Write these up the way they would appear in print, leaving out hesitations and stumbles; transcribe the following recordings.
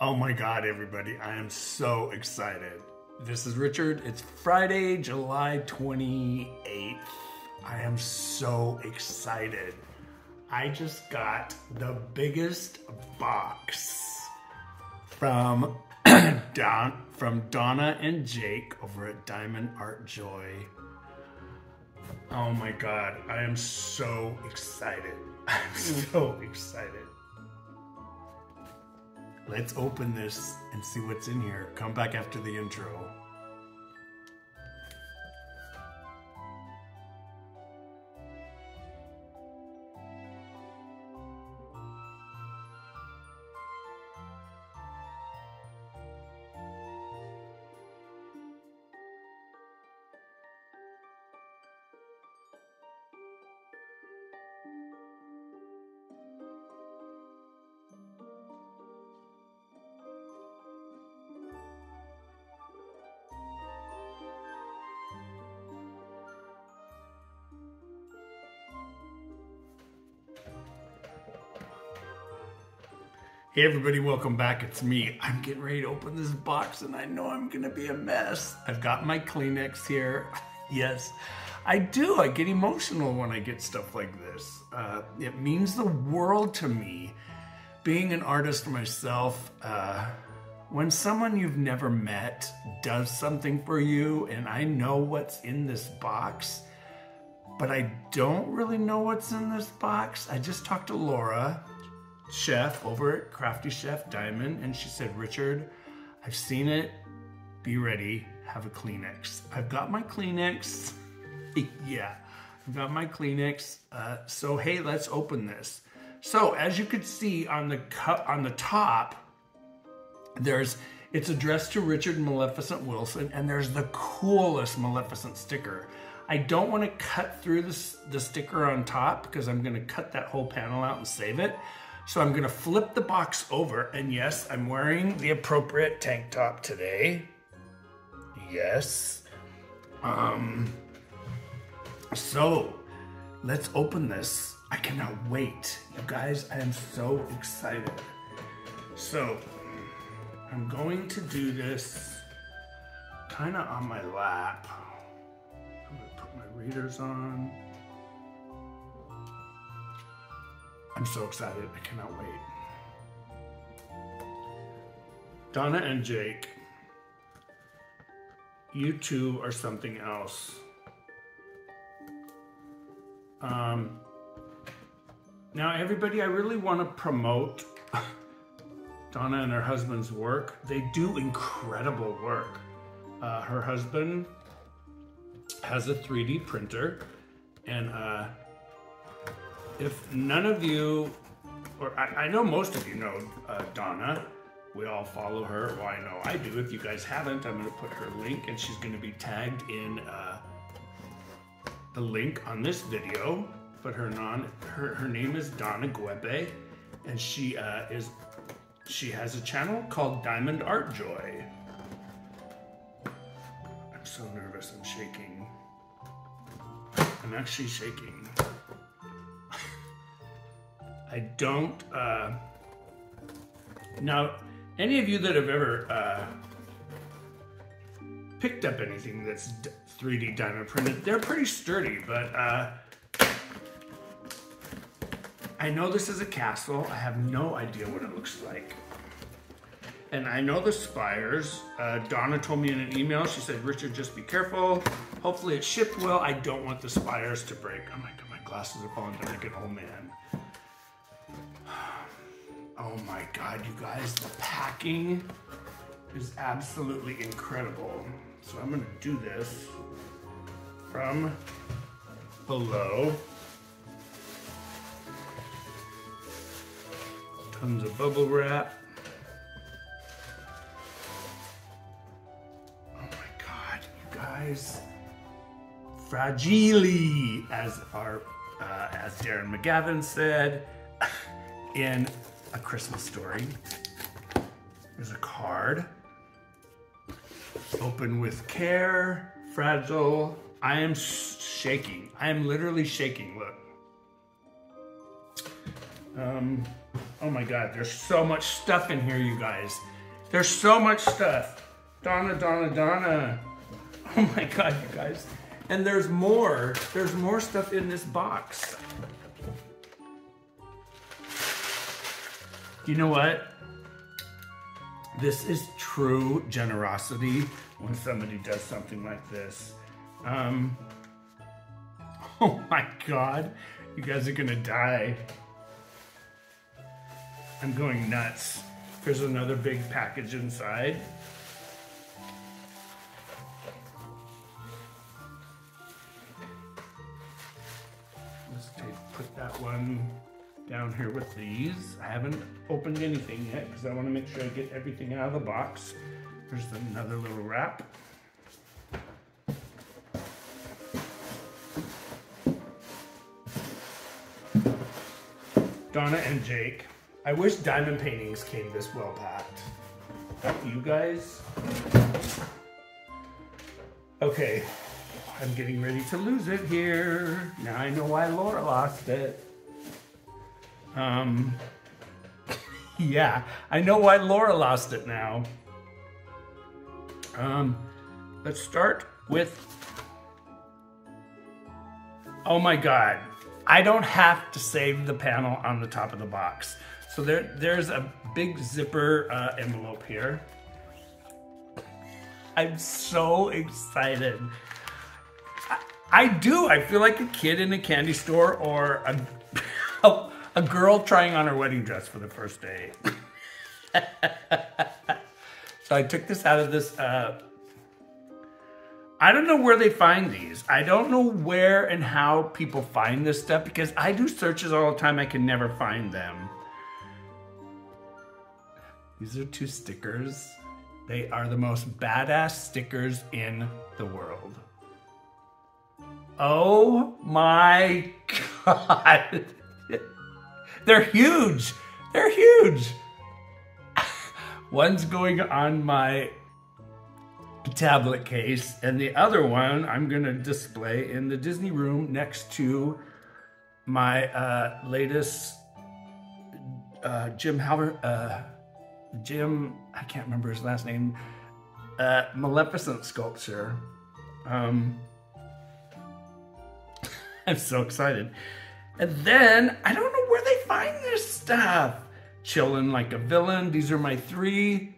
Oh my God, everybody, I am so excited. This is Richard. It's Friday, July 28th. I am so excited. I just got the biggest box from Donna and Jake over at Diamond Art Joy. Oh my God, I am so excited. I'm so excited. Let's open this and see what's in here. Come back after the intro. Hey everybody, welcome back. It's me. I'm getting ready to open this box and I know I'm gonna be a mess. I've got my Kleenex here. Yes, I do. I get emotional when I get stuff like this. It means the world to me. Being an artist myself, when someone you've never met does something for you, and I know what's in this box, but I don't really know what's in this box. I just talked to Laura, chef over at Crafty Chef Diamond, and she said, Richard, I've seen it, be ready, have a Kleenex. I've got my Kleenex. Yeah, I've got my Kleenex. So hey, let's open this. So as you could see on the cup, on the top, it's addressed to Richard and Maleficent Wilson, and there's the coolest Maleficent sticker. I don't want to cut through the sticker on top because I'm going to cut that whole panel out and save it. So I'm gonna flip the box over, and yes, I'm wearing the appropriate tank top today. Yes. So let's open this. I cannot wait. You guys, I am so excited. So I'm going to do this kind of on my lap. I'm gonna put my readers on. I'm so excited, I cannot wait. Donna and Jake, you two are something else. Now everybody, I really want to promote Donna and her husband's work. They do incredible work. Her husband has a 3D printer, and if none of you, or I know most of you know Donna, we all follow her. Well, I know I do. If you guys haven't, I'm going to put her link, and she's going to be tagged in the link on this video. But her name is Donna Guebe, and she has a channel called Diamond Art Joy. I'm so nervous. I'm shaking. I'm actually shaking. I don't, now, any of you that have ever picked up anything that's 3D diamond printed, they're pretty sturdy, but I know this is a castle. I have no idea what it looks like. And I know the spires. Donna told me in an email, she said, Richard, just be careful. Hopefully it shipped well. I don't want the spires to break. Oh my God, my glasses are falling down like an old man. Oh my God, you guys, the packing is absolutely incredible. So I'm gonna do this from below. Tons of bubble wrap. Oh my God, you guys. Fragile, as Darren McGavin said in A Christmas Story. There's a card. Open with care, fragile. I am shaking. I am literally shaking, look. Oh my God, there's so much stuff in here, you guys. There's so much stuff. Donna. Oh my God, you guys. And there's more stuff in this box. You know what? This is true generosity when somebody does something like this. Oh my God, you guys are gonna die. I'm going nuts. Here's another big package inside. Let's put that one down here with these. I haven't opened anything yet because I want to make sure I get everything out of the box. There's another little wrap. Donna and Jake. I wish diamond paintings came this well packed. You guys? Okay, I'm getting ready to lose it here. Now I know why Laura lost it. Yeah, I know why Laura lost it now. Let's start with, oh my God, I don't have to save the panel on the top of the box. So there's a big zipper envelope here. I'm so excited. I feel like a kid in a candy store or a girl trying on her wedding dress for the first day. So I took this out of this, I don't know where they find these. I don't know where and how people find this stuff because I do searches all the time. I can never find them. These are two stickers. They are the most badass stickers in the world. Oh my God. They're huge. They're huge. One's going on my tablet case and the other one I'm going to display in the Disney room next to my latest Jim Howard, I can't remember his last name, Maleficent sculpture. I'm so excited. And then, I don't know where they find this stuff. Chillin' Like a Villain. These are my three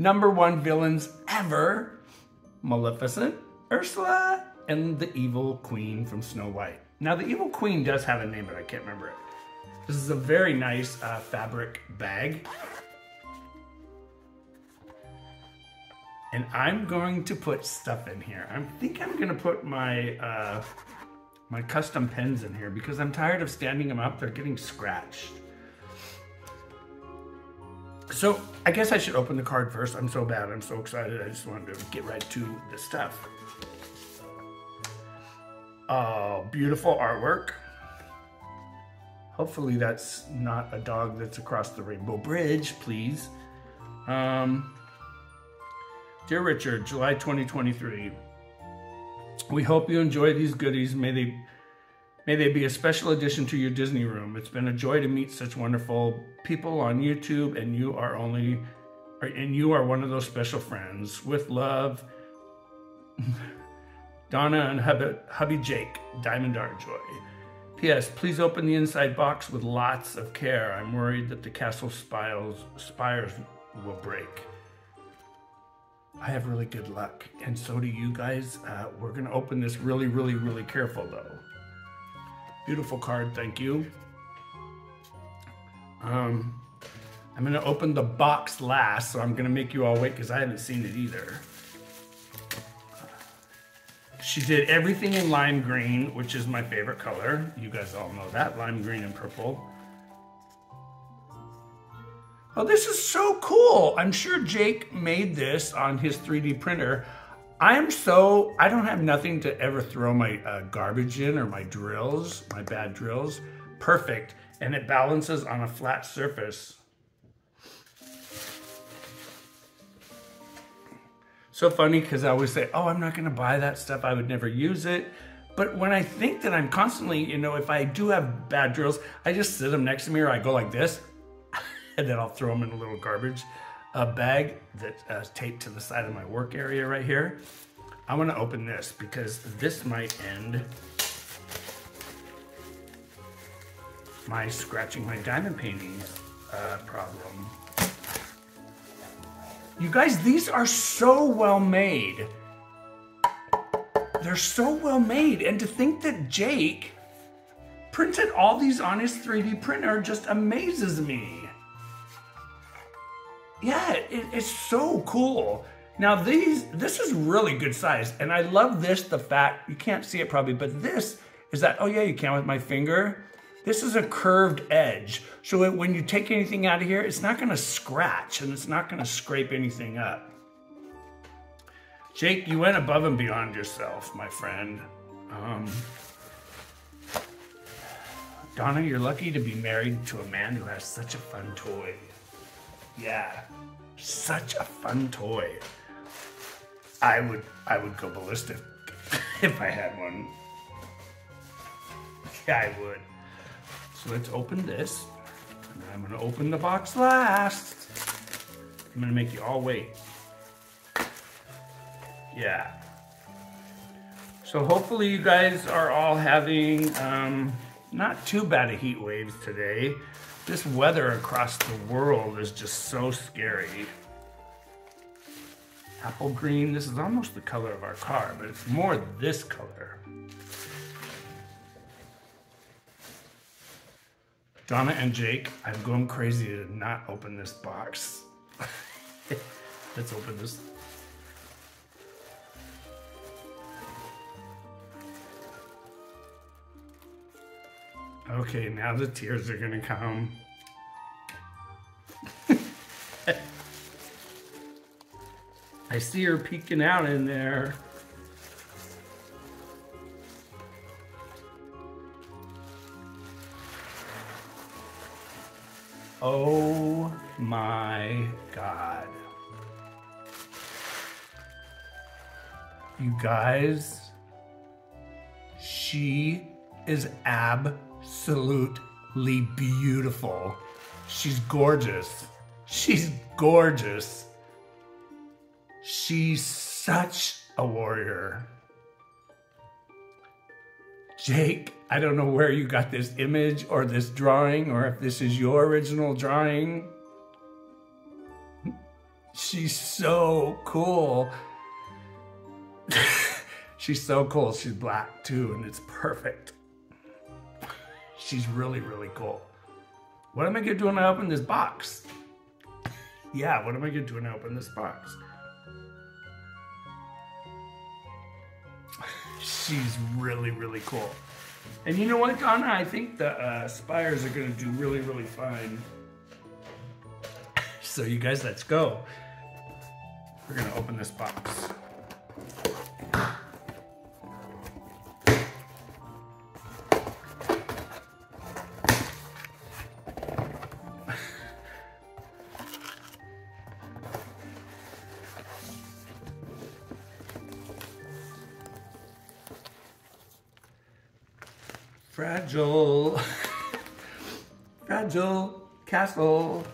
#1 villains ever. Maleficent, Ursula, and the Evil Queen from Snow White. Now, the Evil Queen does have a name, but I can't remember it. This is a very nice fabric bag. And I'm going to put stuff in here. I think I'm gonna put my, my custom pens in here because I'm tired of standing them up. They're getting scratched. So I guess I should open the card first. I'm so bad. I'm so excited. I just wanted to get right to the stuff. Oh, beautiful artwork. Hopefully that's not a dog that's across the Rainbow Bridge, please. Dear Richard, July 2023. We hope you enjoy these goodies. May they be a special addition to your Disney room. It's been a joy to meet such wonderful people on YouTube, and you are one of those special friends. With love, Donna and hubby Jake, Diamond Art Joy. P.S. Please open the inside box with lots of care. I'm worried that the castle spires will break. I have really good luck, and so do you guys. We're gonna open this really, really, really careful though. Beautiful card, thank you. I'm gonna open the box last, so I'm gonna make you all wait because I haven't seen it either. She did everything in lime green, which is my favorite color. You guys all know that, lime green and purple. Oh, this is so cool. I'm sure Jake made this on his 3D printer. I don't have nothing to ever throw my garbage in or my drills, my bad drills. Perfect, and it balances on a flat surface. So funny, because I always say, oh, I'm not gonna buy that stuff. I would never use it. But when I think that I'm constantly, you know, if I do have bad drills, I just sit them next to me or I go like this, and then I'll throw them in a little garbage bag that's taped to the side of my work area right here. I want to open this because this might end my scratching my diamond paintings problem. You guys, these are so well made. They're so well made. And to think that Jake printed all these on his 3D printer just amazes me. Yeah, it's so cool. Now this is really good size. And I love this, the fact, you can't see it probably, but this is that, oh yeah, you can with my finger. This is a curved edge. So when you take anything out of here, it's not gonna scratch and it's not gonna scrape anything up. Jake, you went above and beyond yourself, my friend. Donna, you're lucky to be married to a man who has such a fun toy. Yeah, such a fun toy. I would go ballistic if I had one. Yeah, I would. So let's open this. And I'm gonna open the box last. I'm gonna make you all wait. Yeah. So hopefully you guys are all having not too bad of heat waves today. This weather across the world is just so scary. Apple green, this is almost the color of our car, but it's more this color. Donna and Jake, I'm going crazy to not open this box. Let's open this. Okay, now the tears are gonna come. I see her peeking out in there. Oh my God. You guys, she is absolutely beautiful. She's gorgeous. She's gorgeous. She's such a warrior. Jake, I don't know where you got this image or this drawing or if this is your original drawing. She's so cool. She's so cool. She's black too, and it's perfect. She's really, really cool. What am I gonna do when I open this box? Yeah, what am I gonna do when I open this box? She's really, really cool. And you know what, Donna? I think the spires are gonna do really, really fine. So you guys, let's go. We're gonna open this box. Fragile, fragile castle.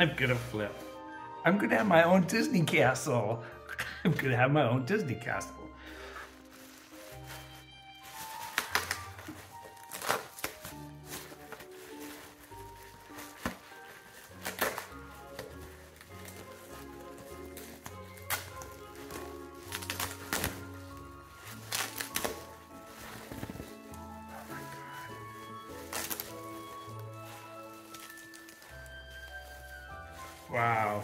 I'm gonna flip. I'm gonna have my own Disney castle. I'm gonna have my own Disney castle. Wow,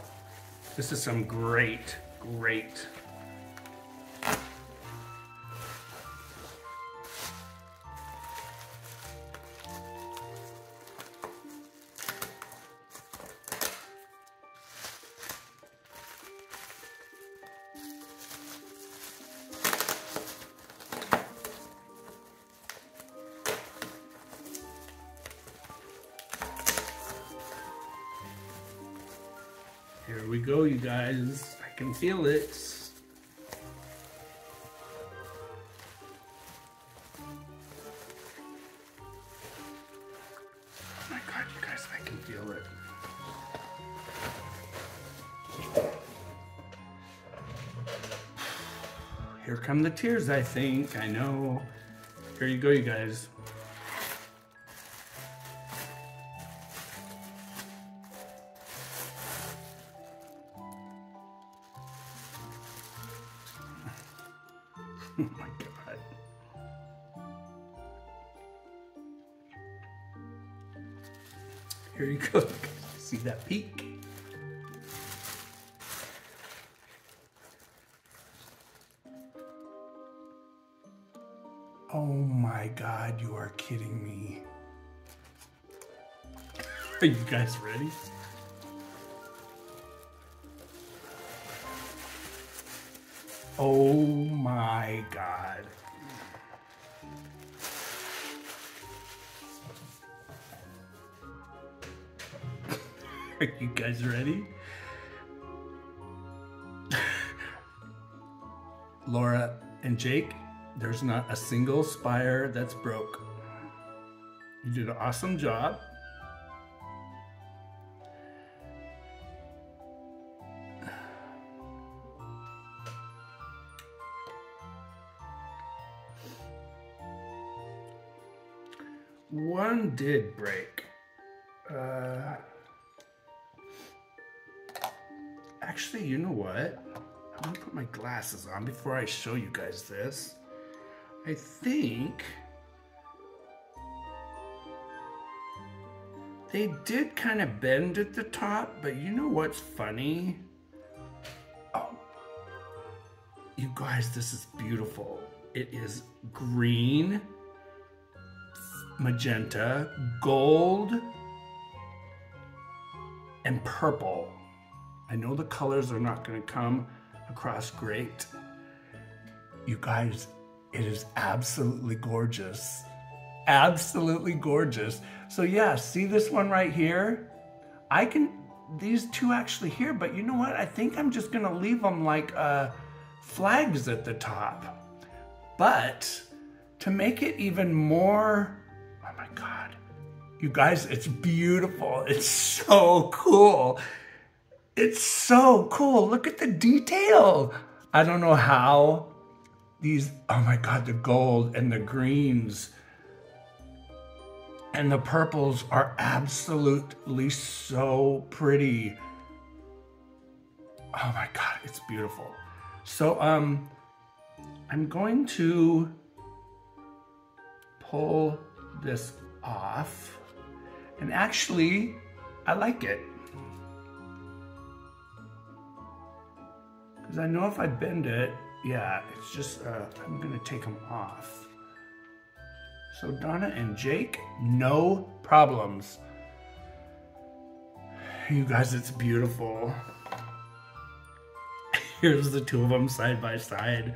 this is some great, great. Here we go, you guys. I can feel it. God, you guys, I can feel it. Here come the tears, I think. I know. Here you go, you guys. Oh my God. Here you go. See that peak? Oh my God, you are kidding me. Are you guys ready? Oh my God. Are you guys ready? Laura and Jake, there's not a single spire that's broke. You did an awesome job. One did break. Actually, you know what? I'm gonna put my glasses on before I show you guys this. I think they did kind of bend at the top, but you know what's funny? Oh, you guys, this is beautiful. It is green, magenta, gold, and purple. I know the colors are not going to come across great. You guys, it is absolutely gorgeous. Absolutely gorgeous. So yeah, see this one right here? I can, these two actually here, but you know what? I think I'm just gonna leave them like flags at the top. But to make it even more, oh my God. You guys, it's beautiful. It's so cool. It's so cool. Look at the detail. I don't know how. These, oh my God, the gold and the greens and the purples are absolutely so pretty. Oh my God, it's beautiful. So I'm going to pull this off, and actually I like it. Because I know if I bend it, yeah, it's just, I'm gonna take them off. So Donna and Jake, no problems. You guys, it's beautiful. Here's the two of them side by side.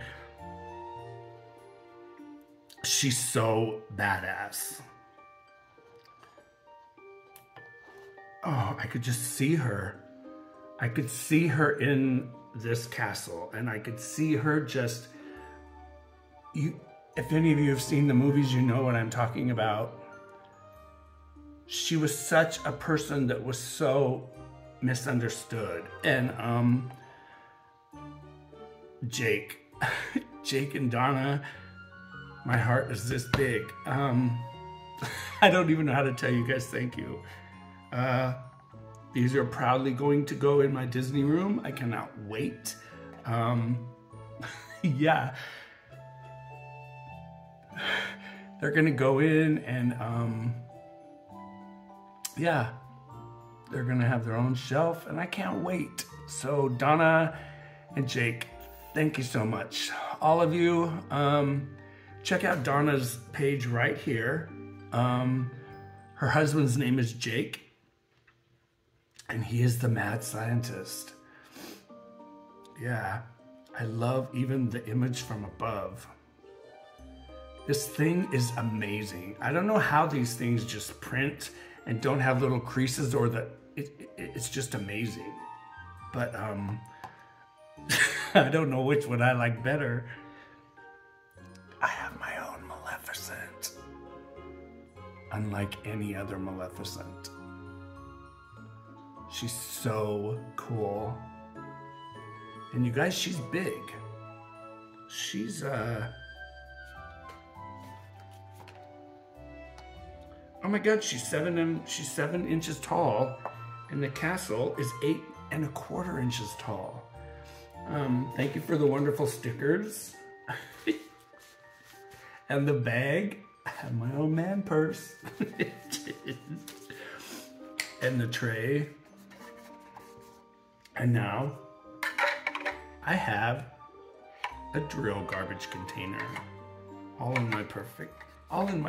She's so badass. Oh, I could just see her. I could see her in this castle, and I could see her just, you, if any of you have seen the movies, you know what I'm talking about. She was such a person that was so misunderstood. And Jake and Donna, my heart is this big. I don't even know how to tell you guys thank you. These are proudly going to go in my Disney room. I cannot wait. Yeah. They're gonna go in and yeah, they're gonna have their own shelf and I can't wait. So Donna and Jake, thank you so much. All of you, check out Donna's page right here. Her husband's name is Jake. And he is the mad scientist. Yeah, I love even the image from above. This thing is amazing. I don't know how these things just print and don't have little creases or the, it's just amazing. But I don't know which one I like better. I have my own Maleficent. Unlike any other Maleficent. She's so cool. And you guys, she's big. She's oh my God, she's 7 inches tall, and the castle is 8¼ inches tall. Thank you for the wonderful stickers. And the bag. I have my own man purse. And the tray. And now I have a drill garbage container. All in my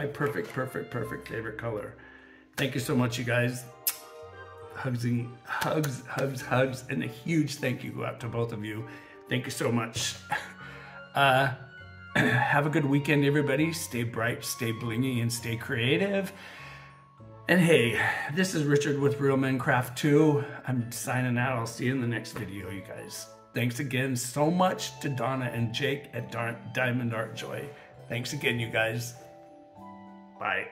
perfect favorite color. Thank you so much, you guys. Hugs and a huge thank you go out to both of you. Thank you so much. Have a good weekend, everybody. Stay bright, stay blingy, and stay creative. And hey, this is Richard with Real Men Craft Too. I'm signing out. I'll see you in the next video, you guys. Thanks again so much to Donna and Jake at Diamond Art Joy. Thanks again, you guys. Bye.